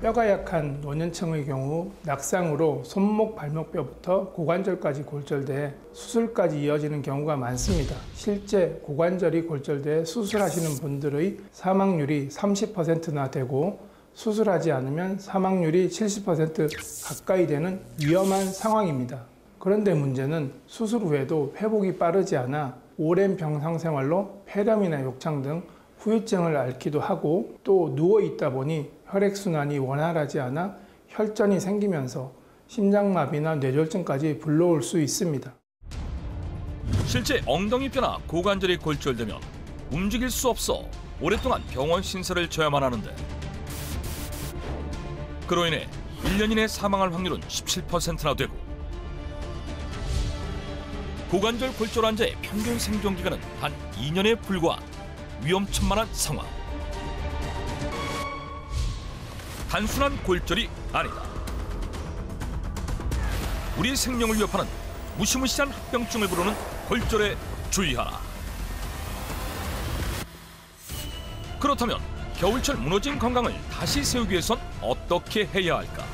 뼈가 약한 노년층의 경우 낙상으로 손목, 발목뼈부터 고관절까지 골절돼 수술까지 이어지는 경우가 많습니다. 실제 고관절이 골절돼 수술하시는 분들의 사망률이 30%나 되고 수술하지 않으면 사망률이 70% 가까이 되는 위험한 상황입니다. 그런데 문제는 수술 후에도 회복이 빠르지 않아 오랜 병상생활로 폐렴이나 욕창 등 후유증을 앓기도 하고, 또 누워있다 보니 혈액순환이 원활하지 않아 혈전이 생기면서 심장마비나 뇌졸중까지 불러올 수 있습니다. 실제 엉덩이뼈나 고관절이 골절되면 움직일 수 없어 오랫동안 병원 신세를 져야만 하는데, 그로 인해 1년 이내 사망할 확률은 17%나 되고, 고관절 골절 환자의 평균 생존기간은 단 2년에 불과한 위험천만한 상황. 단순한 골절이 아니다. 우리 생명을 위협하는 무시무시한 합병증을 부르는 골절에 주의하라. 그렇다면 겨울철 무너진 건강을 다시 세우기 위해선 어떻게 해야 할까?